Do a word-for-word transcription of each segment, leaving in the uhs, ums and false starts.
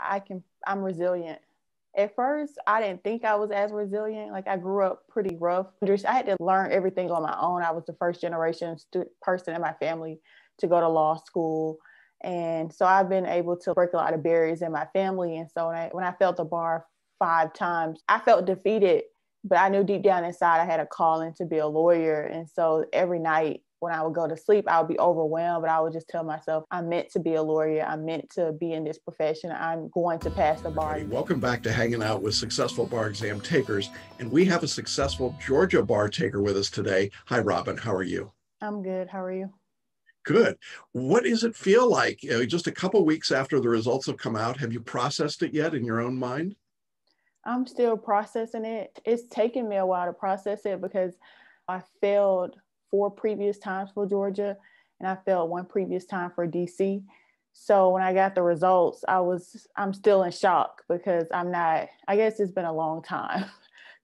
I can, I'm resilient. At first, I didn't think I was as resilient. Like, I grew up pretty rough. I had to learn everything on my own. I was the first generation student person in my family to go to law school. And so I've been able to break a lot of barriers in my family. And so when I, when I failed the bar five times, I felt defeated, but I knew deep down inside I had a calling to be a lawyer. And so every night when I would go to sleep, I would be overwhelmed, but I would just tell myself, I'm meant to be a lawyer. I'm meant to be in this profession. I'm going to pass the bar. Hey, welcome back to Hanging Out with Successful Bar Exam Takers. And we have a successful Georgia bar taker with us today. Hi, Robin. How are you? I'm good. How are you? Good. What does it feel like? You know, just a couple weeks after the results have come out, have you processed it yet in your own mind? I'm still processing it. It's taken me a while to process it because I failed four previous times for Georgia and I failed one previous time for D C. So when I got the results, I was, I'm still in shock because I'm not, I guess it's been a long time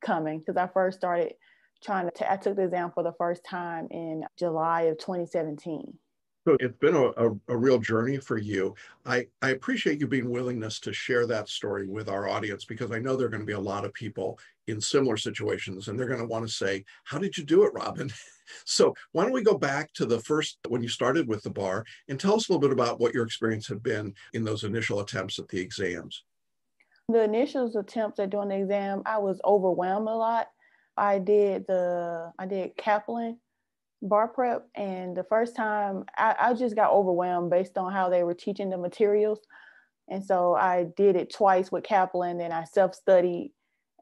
coming because I first started trying to, I took the exam for the first time in July of twenty seventeen. So it's been a, a, a real journey for you. I, I appreciate you being willingness to share that story with our audience, because I know there are going to be a lot of people in similar situations and they're going to want to say, how did you do it, Robin? So why don't we go back to the first, when you started with the bar, and tell us a little bit about what your experience had been in those initial attempts at the exams. The initial attempts at doing the exam, I was overwhelmed a lot. I did the, I did Kaplan bar prep. And the first time I, I just got overwhelmed based on how they were teaching the materials. And so I did it twice with Kaplan, then I self-studied,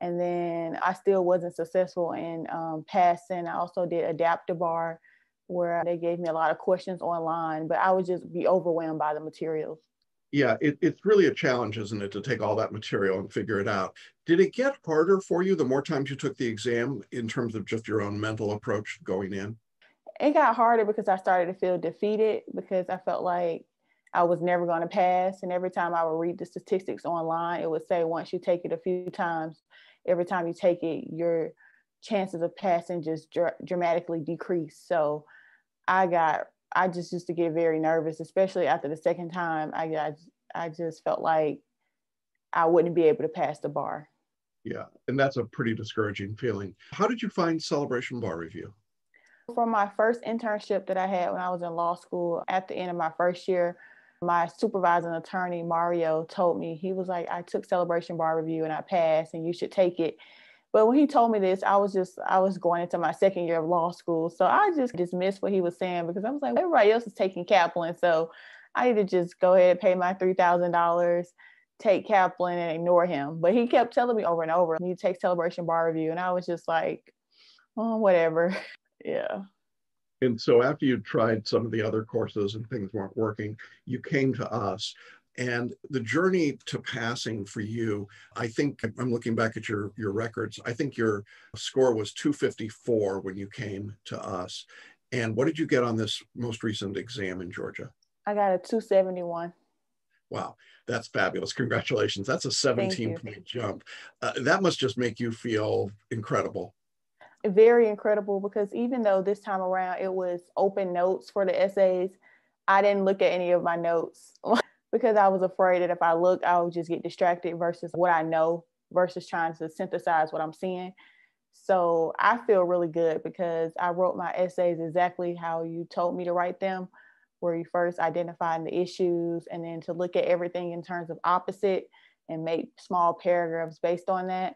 and then I still wasn't successful in um, passing. I also did Adaptive Bar, where they gave me a lot of questions online, but I would just be overwhelmed by the materials. Yeah, it, it's really a challenge, isn't it, to take all that material and figure it out. Did it get harder for you the more times you took the exam in terms of just your own mental approach going in? It got harder because I started to feel defeated, because I felt like I was never going to pass. And every time I would read the statistics online, it would say once you take it a few times, every time you take it, your chances of passing just dr- dramatically decrease. So I got, I just used to get very nervous, especially after the second time. I got, I just felt like I wouldn't be able to pass the bar. Yeah, and that's a pretty discouraging feeling. How did you find Celebration Bar Review? From my first internship that I had when I was in law school, at the end of my first year, my supervising attorney, Mario, told me, he was like, I took Celebration Bar Review and I passed and you should take it. But when he told me this, I was just, I was going into my second year of law school. So I just dismissed what he was saying because I was like, everybody else is taking Kaplan. So I need to just go ahead and pay my three thousand dollars, take Kaplan and ignore him. But he kept telling me over and over, you take Celebration Bar Review. And I was just like, oh, whatever. Yeah. And so after you tried some of the other courses and things weren't working, you came to us. And the journey to passing for you, I think, I'm looking back at your, your records, I think your score was two fifty-four when you came to us. And what did you get on this most recent exam in Georgia? I got a two seventy-one. Wow, that's fabulous. Congratulations. That's a seventeen point jump. Uh, that must just make you feel incredible. Very incredible, because even though this time around it was open notes for the essays, I didn't look at any of my notes because I was afraid that if I looked, I would just get distracted versus what I know versus trying to synthesize what I'm seeing. So I feel really good because I wrote my essays exactly how you told me to write them, where you first identified the issues and then to look at everything in terms of opposite and make small paragraphs based on that.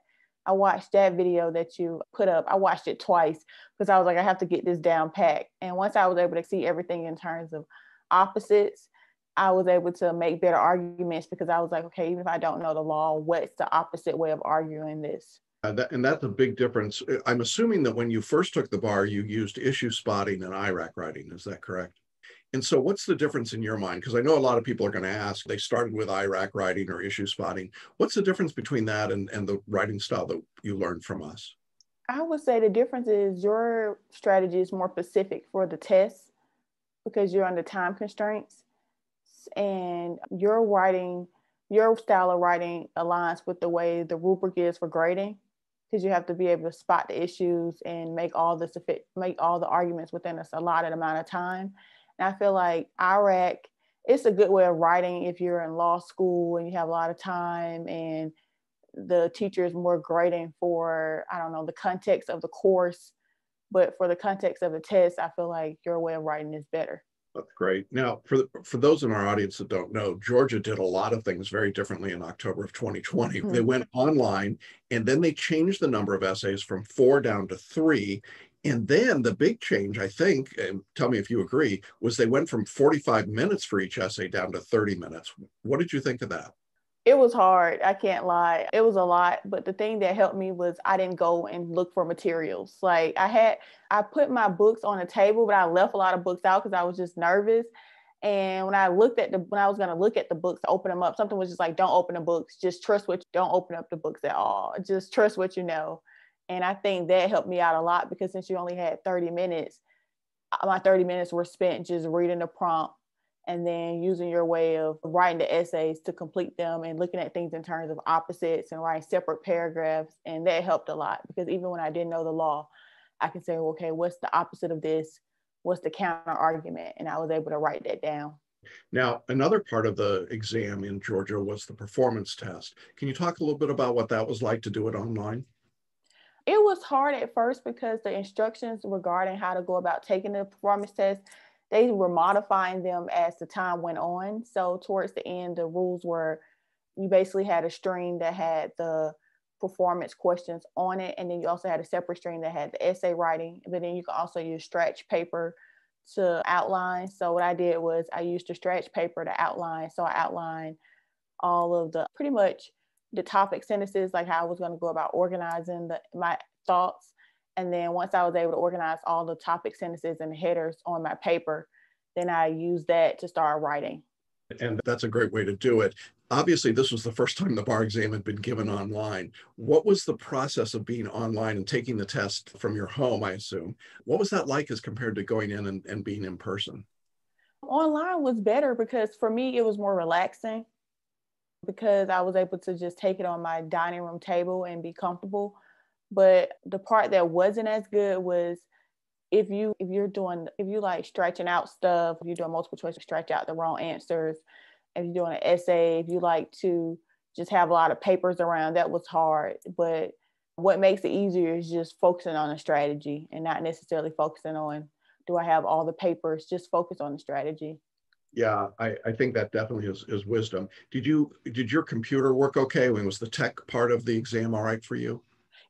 I watched that video that you put up. I watched it twice because I was like, I have to get this down packed. And once I was able to see everything in terms of opposites, I was able to make better arguments because I was like, okay, even if I don't know the law, what's the opposite way of arguing this? Uh, that, and that's a big difference. I'm assuming that when you first took the bar, you used issue spotting and I RAC writing. Is that correct? And so what's the difference in your mind? Because I know a lot of people are going to ask, they started with I RAC writing or issue spotting. What's the difference between that and, and the writing style that you learned from us? I would say the difference is your strategy is more specific for the test because you're under time constraints, and your writing, your style of writing aligns with the way the rubric is for grading, because you have to be able to spot the issues and make all the make all the arguments within a allotted amount of time. And I feel like I RAC it's a good way of writing if you're in law school and you have a lot of time and the teacher is more grading for, I don't know, the context of the course, but for the context of the test, I feel like your way of writing is better. That's great. Now, for the, for those in our audience that don't know, Georgia did a lot of things very differently in October of twenty twenty. Mm-hmm. They went online and then they changed the number of essays from four down to three. And then the big change, I think, and tell me if you agree, was they went from forty-five minutes for each essay down to thirty minutes. What did you think of that? It was hard. I can't lie. It was a lot. But the thing that helped me was I didn't go and look for materials. Like I had, I put my books on a table, but I left a lot of books out because I was just nervous. And when I looked at the, when I was going to look at the books, to open them up, something was just like, don't open the books. Just trust what, you, don't open up the books at all. Just trust what you know. And I think that helped me out a lot because since you only had thirty minutes, my thirty minutes were spent just reading the prompt, and then using your way of writing the essays to complete them and looking at things in terms of opposites and writing separate paragraphs. And that helped a lot because even when I didn't know the law, I could say, okay, what's the opposite of this? What's the counter argument? And I was able to write that down. Now, another part of the exam in Georgia was the performance test. Can you talk a little bit about what that was like to do it online? It was hard at first because the instructions regarding how to go about taking the performance test, they were modifying them as the time went on. So towards the end, the rules were, you basically had a string that had the performance questions on it. And then you also had a separate string that had the essay writing, but then you can also use stretch paper to outline. So what I did was I used the stretch paper to outline. So I outlined all of the, pretty much the topic sentences, like how I was going to go about organizing the, my thoughts. And then once I was able to organize all the topic sentences and headers on my paper, then I used that to start writing. And that's a great way to do it. Obviously, this was the first time the bar exam had been given online. What was the process of being online and taking the test from your home, I assume? What was that like as compared to going in and, and being in person? Online was better because for me, it was more relaxing because I was able to just take it on my dining room table and be comfortable. But the part that wasn't as good was if you if you're doing if you like stretching out stuff, if you're doing multiple choice, stretch out the wrong answers. If you're doing an essay, if you like to just have a lot of papers around, that was hard. But what makes it easier is just focusing on a strategy and not necessarily focusing on do I have all the papers, just focus on the strategy. Yeah, I, I think that definitely is, is wisdom. Did you did your computer work okay? When was the tech part of the exam all right for you?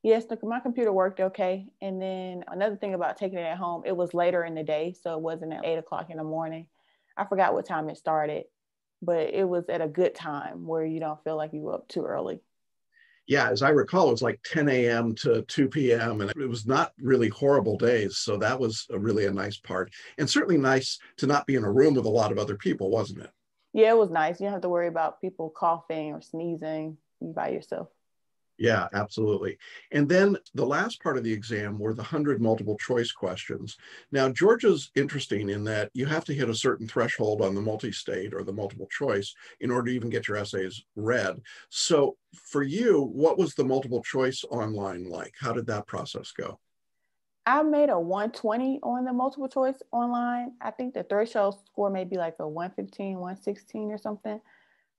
Yes, the, my computer worked okay. And then another thing about taking it at home, it was later in the day, so it wasn't at eight o'clock in the morning. I forgot what time it started, but it was at a good time where you don't feel like you were up too early. Yeah, as I recall, it was like ten a.m. to two p.m. and it was not really horrible days. So that was a really a nice part, and certainly nice to not be in a room with a lot of other people, wasn't it? Yeah, it was nice. You don't have to worry about people coughing or sneezing by yourself. Yeah, absolutely. And then the last part of the exam were the one hundred multiple choice questions. Now, Georgia's interesting in that you have to hit a certain threshold on the multi-state or the multiple choice in order to even get your essays read. So for you, what was the multiple choice online like? How did that process go? I made a one twenty on the multiple choice online. I think the threshold score may be like a one fifteen, one sixteen or something.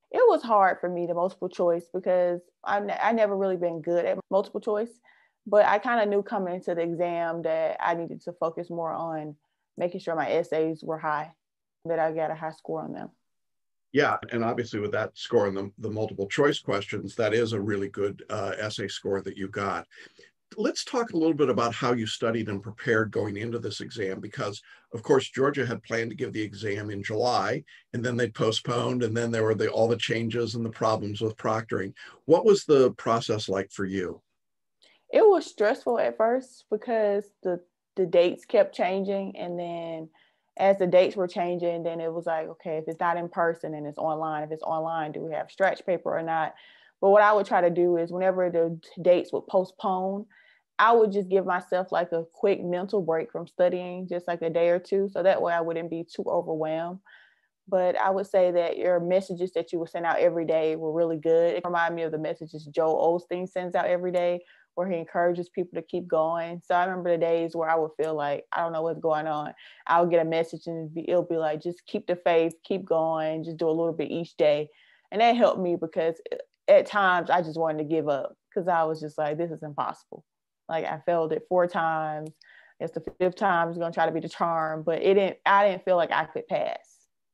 It was hard for me, the multiple choice, because I've ne- I never really been good at multiple choice, but I kind of knew coming into the exam that I needed to focus more on making sure my essays were high, that I got a high score on them. Yeah, and obviously with that score on the, the multiple choice questions, that is a really good uh, essay score that you got. Let's talk a little bit about how you studied and prepared going into this exam, because of course, Georgia had planned to give the exam in July, and then they postponed, and then there were the, all the changes and the problems with proctoring. What was the process like for you? It was stressful at first because the, the dates kept changing. And then as the dates were changing, then it was like, okay, if it's not in person and it's online, if it's online, do we have stretch paper or not? But what I would try to do is whenever the dates would postpone, I would just give myself like a quick mental break from studying, just like a day or two. So that way I wouldn't be too overwhelmed. But I would say that your messages that you would send out every day were really good. It reminded me of the messages Joel Osteen sends out every day, where he encourages people to keep going. So I remember the days where I would feel like, I don't know what's going on. I'll get a message and it'll be like, just keep the faith, keep going, just do a little bit each day. And that helped me because at times I just wanted to give up because I was just like, this is impossible. Like I failed it four times. It's the fifth time is going to try to be the charm, but it didn't, I didn't feel like I could pass.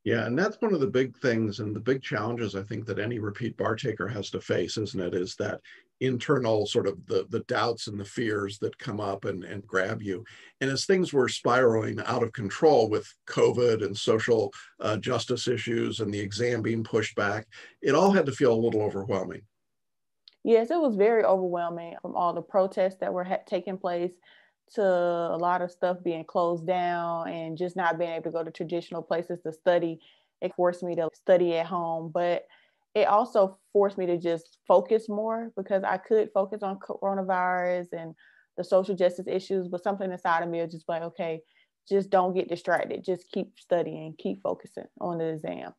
Yeah, and that's one of the big things and the big challenges I think that any repeat bar taker has to face, isn't it? Is that internal sort of the, the doubts and the fears that come up and, and grab you. And as things were spiraling out of control with COVID and social uh, justice issues and the exam being pushed back, it all had to feel a little overwhelming. Yes, it was very overwhelming from all the protests that were ha- taking place, to a lot of stuff being closed down and just not being able to go to traditional places to study. It forced me to study at home, but it also forced me to just focus more because I could focus on coronavirus and the social justice issues, but something inside of me was just like, okay, just don't get distracted. Just keep studying, keep focusing on the exam.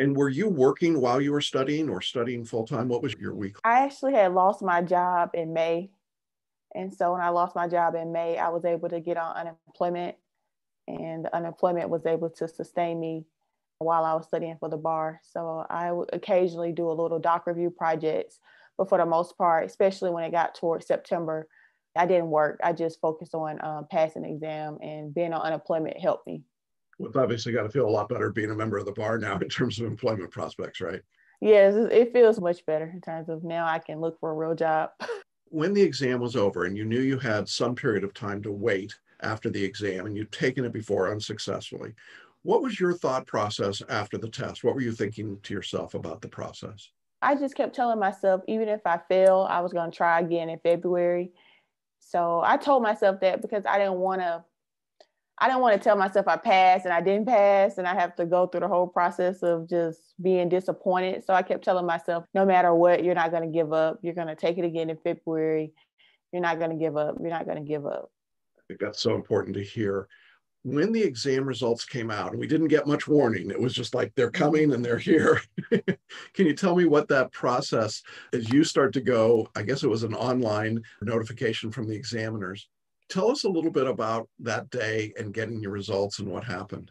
And were you working while you were studying or studying full-time? What was your week? I actually had lost my job in May. And so when I lost my job in May, I was able to get on unemployment, and the unemployment was able to sustain me while I was studying for the bar. So I would occasionally do a little doc review projects, but for the most part, especially when it got towards September, I didn't work. I just focused on um, passing the exam, and being on unemployment helped me. Well, it's obviously got to feel a lot better being a member of the bar now in terms of employment prospects, right? Yes, it feels much better in terms of now I can look for a real job. When the exam was over and you knew you had some period of time to wait after the exam and you'd taken it before unsuccessfully, what was your thought process after the test? What were you thinking to yourself about the process? I just kept telling myself, even if I fail, I was going to try again in February. So I told myself that because I didn't want to, I didn't want to tell myself I passed and I didn't pass and I have to go through the whole process of just being disappointed. So I kept telling myself, no matter what, you're not going to give up. You're going to take it again in February. You're not going to give up. You're not going to give up. I think that's so important to hear. When the exam results came out, and we didn't get much warning, it was just like, they're coming and they're here. Can you tell me what that process, as you start to go, I guess it was an online notification from the examiners. Tell us a little bit about that day and getting your results and what happened.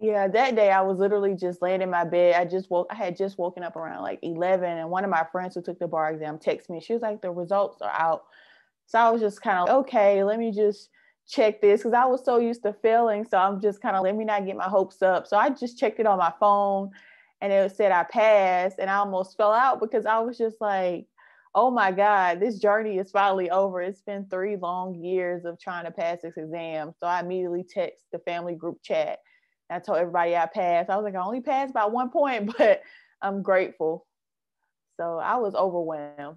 Yeah, that day I was literally just laying in my bed. I just woke, I had just woken up around like eleven, and one of my friends who took the bar exam texted me. She was like, the results are out. So I was just kind of, okay, let me just check this because I was so used to failing. So I'm just kind of, let me not get my hopes up. So I just checked it on my phone and it said I passed, and I almost fell out because I was just like, oh my God, this journey is finally over. It's been three long years of trying to pass this exam. So I immediately text the family group chat. I told everybody I passed. I was like, I only passed by one point, but I'm grateful. So I was overwhelmed.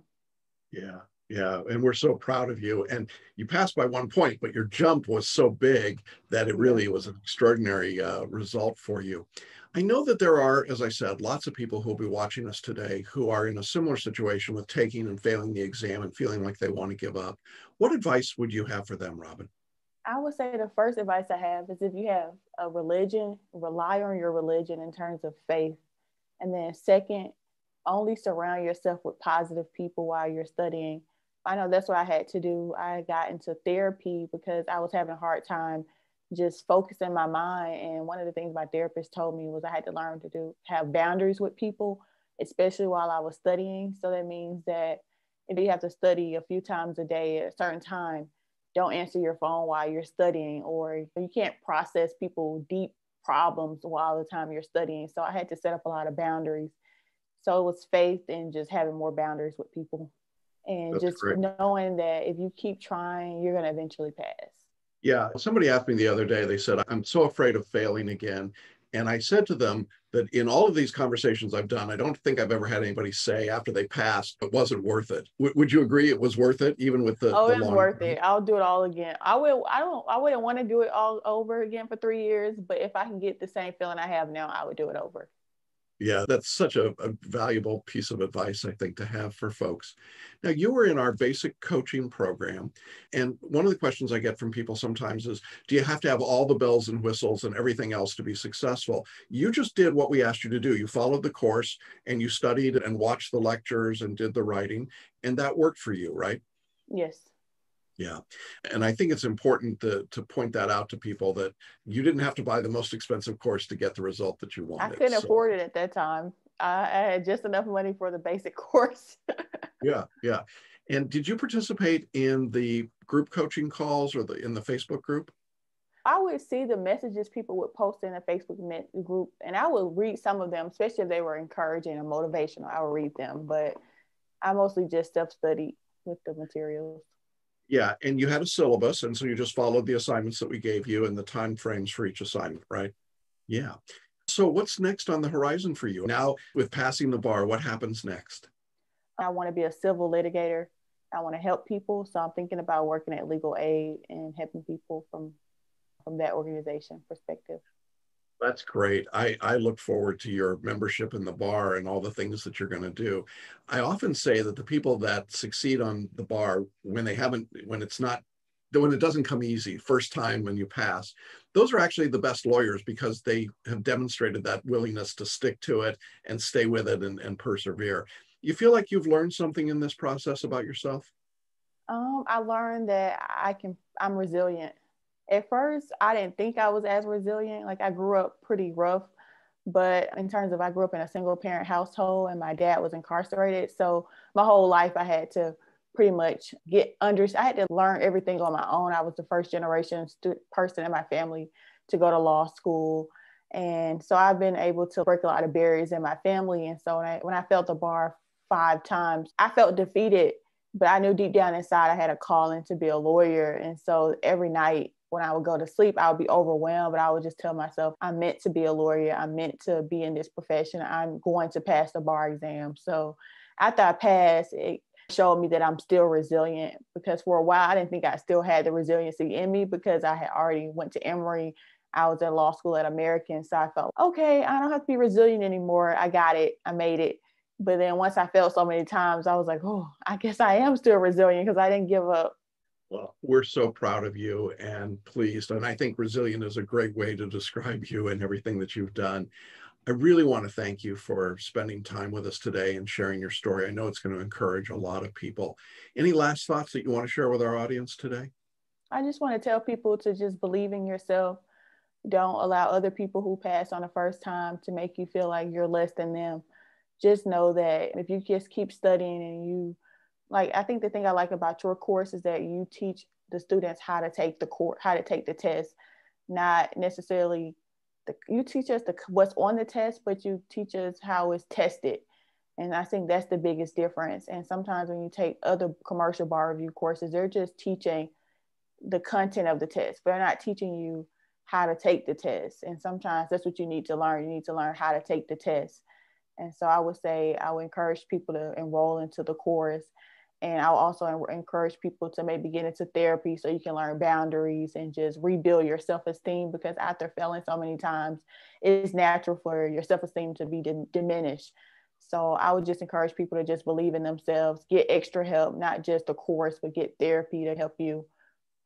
Yeah, yeah. And we're so proud of you. And you passed by one point, but your jump was so big that it really was an extraordinary uh, result for you. I know that there are, as I said, lots of people who will be watching us today who are in a similar situation with taking and failing the exam and feeling like they want to give up. What advice would you have for them, Robin? I would say the first advice I have is if you have a religion, rely on your religion in terms of faith. And then second, only surround yourself with positive people while you're studying. I know that's what I had to do. I got into therapy because I was having a hard time just focusing my mind. And one of the things my therapist told me was I had to learn to do have boundaries with people, especially while I was studying. So that means that if you have to study a few times a day at a certain time, don't answer your phone while you're studying, or you can't process people's deep problems while the time you're studying. So I had to set up a lot of boundaries. So it was faith and just having more boundaries with people. And That's just great. Knowing that if you keep trying, you're going to eventually pass. Yeah, somebody asked me the other day, they said, I'm so afraid of failing again. And I said to them that in all of these conversations I've done, I don't think I've ever had anybody say after they passed, it wasn't worth it. W- would you agree it was worth it, even with the Oh, the it was worth it. I'll do it all again. I will, I don't, I wouldn't want to do it all over again for three years, but if I can get the same feeling I have now, I would do it over. Yeah, that's such a, a valuable piece of advice, I think, to have for folks. Now, you were in our basic coaching program. And one of the questions I get from people sometimes is, do you have to have all the bells and whistles and everything else to be successful? You just did what we asked you to do. You followed the course and you studied and watched the lectures and did the writing. And that worked for you, right? Yes. Yeah. And I think it's important to, to point that out to people that you didn't have to buy the most expensive course to get the result that you wanted. I couldn't so. afford it at that time. I had just enough money for the basic course. Yeah. Yeah. And did you participate in the group coaching calls or the in the Facebook group? I would see the messages people would post in the Facebook group, and I would read some of them, especially if they were encouraging or motivational. I would read them, but I mostly just self-studied with the materials. Yeah, and you had a syllabus, and so you just followed the assignments that we gave you and the time frames for each assignment, right? Yeah. So what's next on the horizon for you? Now, with passing the bar, what happens next? I want to be a civil litigator. I want to help people, so I'm thinking about working at Legal Aid and helping people from, from that organization perspective. That's great. I, I look forward to your membership in the bar and all the things that you're going to do. I often say that the people that succeed on the bar, when they haven't, when it's not, when it doesn't come easy, first time when you pass, those are actually the best lawyers because they have demonstrated that willingness to stick to it and stay with it and, and persevere. You feel like you've learned something in this process about yourself? Um, I learned that I can, I'm resilient. At first, I didn't think I was as resilient. Like I grew up pretty rough, but in terms of I grew up in a single parent household and my dad was incarcerated. So my whole life I had to pretty much get under, I had to learn everything on my own. I was the first generation student person in my family to go to law school. And so I've been able to break a lot of barriers in my family. And so when I, when I failed the bar five times, I felt defeated, but I knew deep down inside I had a calling to be a lawyer. And so every night, when I would go to sleep, I would be overwhelmed, but I would just tell myself, I'm meant to be a lawyer. I'm meant to be in this profession. I'm going to pass the bar exam. So after I passed, it showed me that I'm still resilient because for a while, I didn't think I still had the resiliency in me because I had already went to Emory. I was in law school at American. So I felt, okay, I don't have to be resilient anymore. I got it. I made it. But then once I failed so many times, I was like, oh, I guess I am still resilient because I didn't give up. Well, we're so proud of you and pleased. And I think resilient is a great way to describe you and everything that you've done. I really want to thank you for spending time with us today and sharing your story. I know it's going to encourage a lot of people. Any last thoughts that you want to share with our audience today? I just want to tell people to just believe in yourself. Don't allow other people who pass on the first time to make you feel like you're less than them. Just know that if you just keep studying and you Like, I think the thing I like about your course is that you teach the students how to take the course, how to take the test, not necessarily, the, you teach us the, what's on the test, but you teach us how it's tested. And I think that's the biggest difference. And sometimes when you take other commercial bar review courses, they're just teaching the content of the test, but they're not teaching you how to take the test. And sometimes that's what you need to learn. You need to learn how to take the test. And so I would say, I would encourage people to enroll into the course. And I'll also encourage people to maybe get into therapy so you can learn boundaries and just rebuild your self-esteem, because after failing so many times, it's natural for your self-esteem to be di- diminished. So I would just encourage people to just believe in themselves, get extra help, not just the course, but get therapy to help you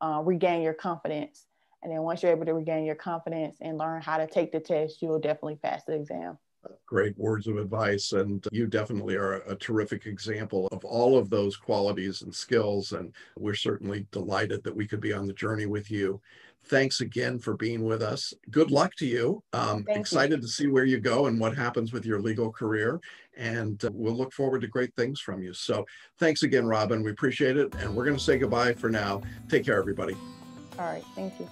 uh, regain your confidence. And then once you're able to regain your confidence and learn how to take the test, you will definitely pass the exam. Great words of advice, and you definitely are a terrific example of all of those qualities and skills, and we're certainly delighted that we could be on the journey with you. Thanks again for being with us. Good luck to you. Um, excited to see where you go and what happens with your legal career, and uh, we'll look forward to great things from you. So thanks again, Robin. We appreciate it, and we're going to say goodbye for now. Take care, everybody. All right. Thank you.